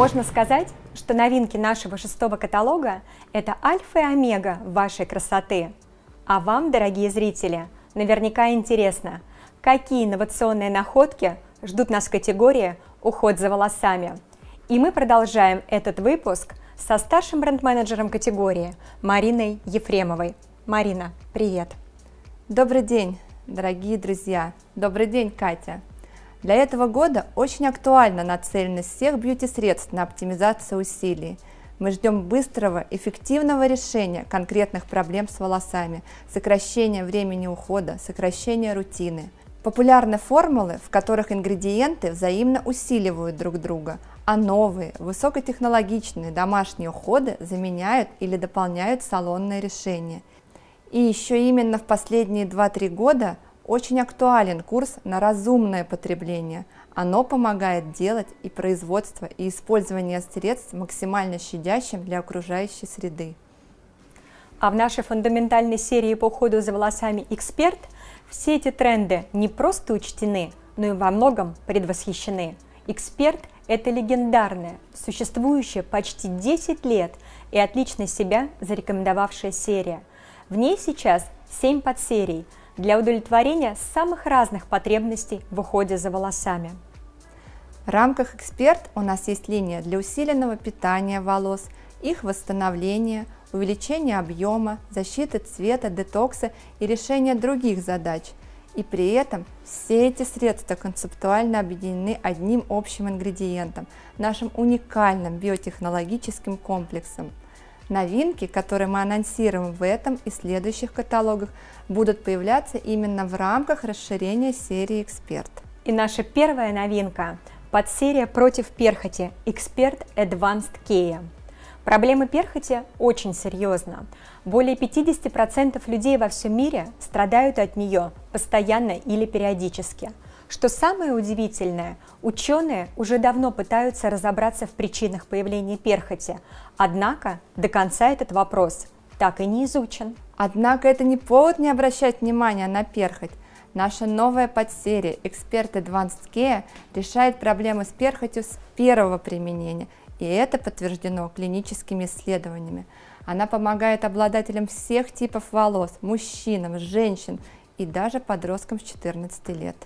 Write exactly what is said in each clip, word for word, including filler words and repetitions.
Можно сказать, что новинки нашего шестого каталога – это альфа и омега вашей красоты. А вам, дорогие зрители, наверняка интересно, какие инновационные находки ждут нас в категории «Уход за волосами». И мы продолжаем этот выпуск со старшим бренд-менеджером категории Мариной Ефремовой. Марина, привет! Добрый день, дорогие друзья! Добрый день, Катя! Для этого года очень актуальна нацеленность всех бьюти-средств на оптимизацию усилий. Мы ждем быстрого, эффективного решения конкретных проблем с волосами, сокращения времени ухода, сокращения рутины. Популярны формулы, в которых ингредиенты взаимно усиливают друг друга, а новые, высокотехнологичные домашние уходы заменяют или дополняют салонные решения. И еще именно в последние два-три года очень актуален курс на разумное потребление. Оно помогает делать и производство, и использование средств максимально щадящим для окружающей среды. А в нашей фундаментальной серии по уходу за волосами «Эксперт» все эти тренды не просто учтены, но и во многом предвосхищены. «Эксперт» — это легендарная, существующая почти десять лет и отлично себя зарекомендовавшая серия. В ней сейчас семь подсерий для удовлетворения самых разных потребностей в уходе за волосами. В рамках «Эксперт» у нас есть линия для усиленного питания волос, их восстановления, увеличения объема, защиты цвета, детокса и решения других задач. И при этом все эти средства концептуально объединены одним общим ингредиентом – нашим уникальным биотехнологическим комплексом. Новинки, которые мы анонсируем в этом и следующих каталогах, будут появляться именно в рамках расширения серии «Эксперт». И наша первая новинка – подсерия против перхоти «Эксперт Advanced Care». Проблема перхоти очень серьезна. Более пятидесяти процентов людей во всем мире страдают от нее постоянно или периодически. Что самое удивительное, ученые уже давно пытаются разобраться в причинах появления перхоти, однако до конца этот вопрос так и не изучен. Однако это не повод не обращать внимания на перхоть. Наша новая подсерия «Эксперт Advanced Care» решает проблемы с перхотью с первого применения, и это подтверждено клиническими исследованиями. Она помогает обладателям всех типов волос, мужчинам, женщинам и даже подросткам с четырнадцати лет.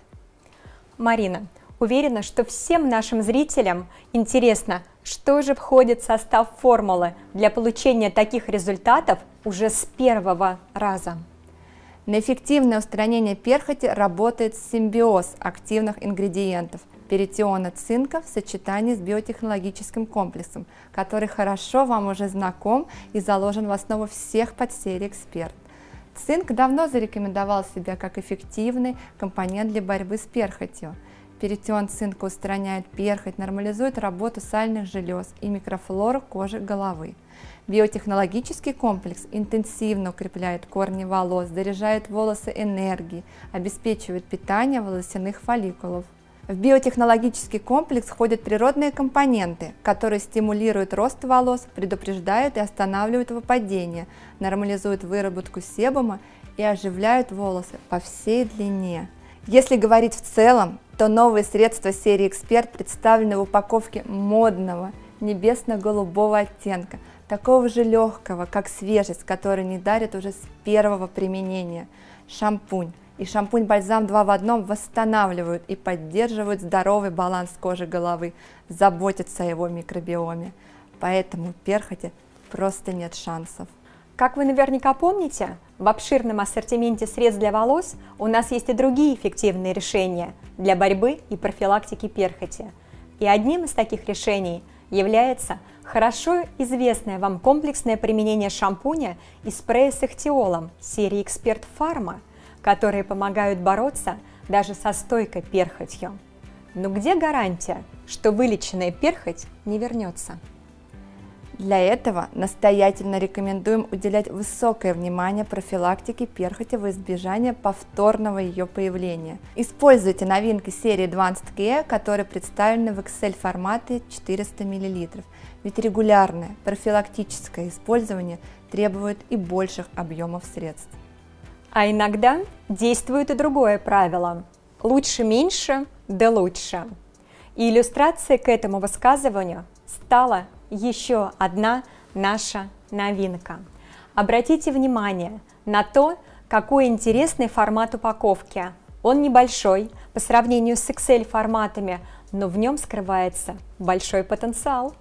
Марина, уверена, что всем нашим зрителям интересно, что же входит в состав формулы для получения таких результатов уже с первого раза. На эффективное устранение перхоти работает симбиоз активных ингредиентов перитиона цинка в сочетании с биотехнологическим комплексом, который хорошо вам уже знаком и заложен в основу всех подсерий «Эксперт». Цинк давно зарекомендовал себя как эффективный компонент для борьбы с перхотью. Перитион цинка устраняет перхоть, нормализует работу сальных желез и микрофлору кожи головы. Биотехнологический комплекс интенсивно укрепляет корни волос, заряжает волосы энергией, обеспечивает питание волосяных фолликулов. В биотехнологический комплекс входят природные компоненты, которые стимулируют рост волос, предупреждают и останавливают выпадение, нормализуют выработку себума и оживляют волосы по всей длине. Если говорить в целом, то новые средства серии «Эксперт» представлены в упаковке модного, небесно-голубого оттенка, такого же легкого, как свежесть, который не дарит уже с первого применения. Шампунь и шампунь-бальзам два в одном восстанавливают и поддерживают здоровый баланс кожи головы, заботятся о его микробиоме. Поэтому перхоти просто нет шансов. Как вы наверняка помните, в обширном ассортименте средств для волос у нас есть и другие эффективные решения для борьбы и профилактики перхоти. И одним из таких решений является хорошо известное вам комплексное применение шампуня и спрея с эхтиолом серии Expert Pharma, которые помогают бороться даже со стойкой перхотью. Но где гарантия, что вылеченная перхоть не вернется? Для этого настоятельно рекомендуем уделять высокое внимание профилактике перхоти во избежание повторного ее появления. Используйте новинки серии Advanced Care, которые представлены в Excel формате четыреста миллилитров, ведь регулярное профилактическое использование требует и больших объемов средств. А иногда действует и другое правило – лучше меньше, да лучше. И иллюстрацией к этому высказыванию – стала еще одна наша новинка. Обратите внимание на то, какой интересный формат упаковки. Он небольшой по сравнению с Excel форматами, но в нем скрывается большой потенциал.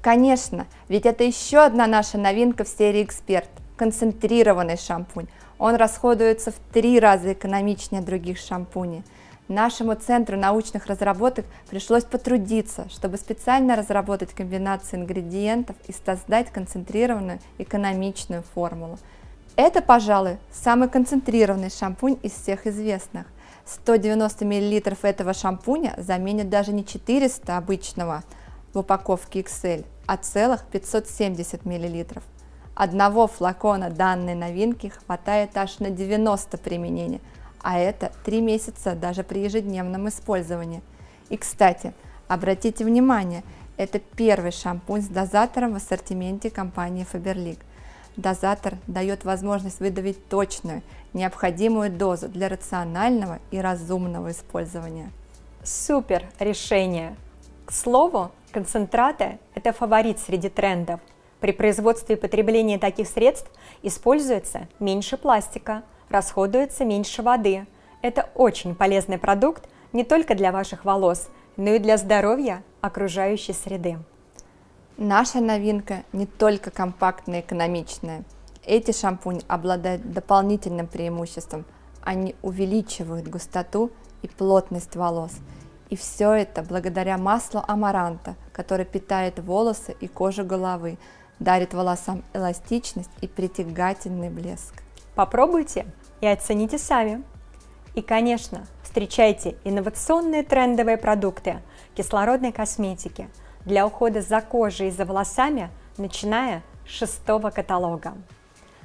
Конечно, ведь это еще одна наша новинка в серии Эксперт – концентрированный шампунь. Он расходуется в три раза экономичнее других шампуней. Нашему центру научных разработок пришлось потрудиться, чтобы специально разработать комбинации ингредиентов и создать концентрированную экономичную формулу. Это, пожалуй, самый концентрированный шампунь из всех известных. сто девяносто миллилитров этого шампуня заменят даже не четыреста обычного в упаковке Excel, а целых пятьсот семьдесят миллилитров. Одного флакона данной новинки хватает аж на девяносто применений, а это три месяца даже при ежедневном использовании. И, кстати, обратите внимание, это первый шампунь с дозатором в ассортименте компании Faberlic. Дозатор дает возможность выдавить точную, необходимую дозу для рационального и разумного использования. Супер решение! К слову, концентраты – это фаворит среди трендов. При производстве и потреблении таких средств используется меньше пластика, расходуется меньше воды. Это очень полезный продукт не только для ваших волос, но и для здоровья окружающей среды. Наша новинка не только компактная и экономичная. Эти шампуни обладают дополнительным преимуществом. Они увеличивают густоту и плотность волос. И все это благодаря маслу амаранта, который питает волосы и кожу головы, дарит волосам эластичность и притягательный блеск. Попробуйте и оцените сами. И, конечно, встречайте инновационные трендовые продукты кислородной косметики для ухода за кожей и за волосами, начиная с шестого каталога.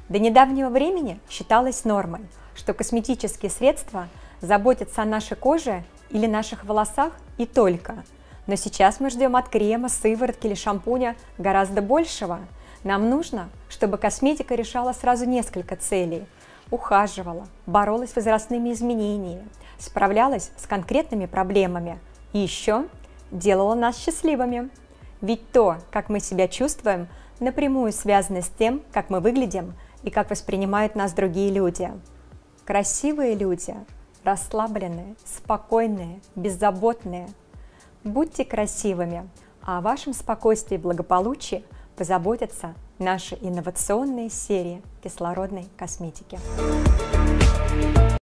До недавнего времени считалось нормой, что косметические средства заботятся о нашей коже или наших волосах и только. Но сейчас мы ждем от крема, сыворотки или шампуня гораздо большего. Нам нужно, чтобы косметика решала сразу несколько целей. Ухаживала, боролась с возрастными изменениями, справлялась с конкретными проблемами и еще делала нас счастливыми. Ведь то, как мы себя чувствуем, напрямую связано с тем, как мы выглядим и как воспринимают нас другие люди. Красивые люди, расслабленные, спокойные, беззаботные. Будьте красивыми, а о вашем спокойствии и благополучии позаботятся наши инновационные серии кислородной косметики.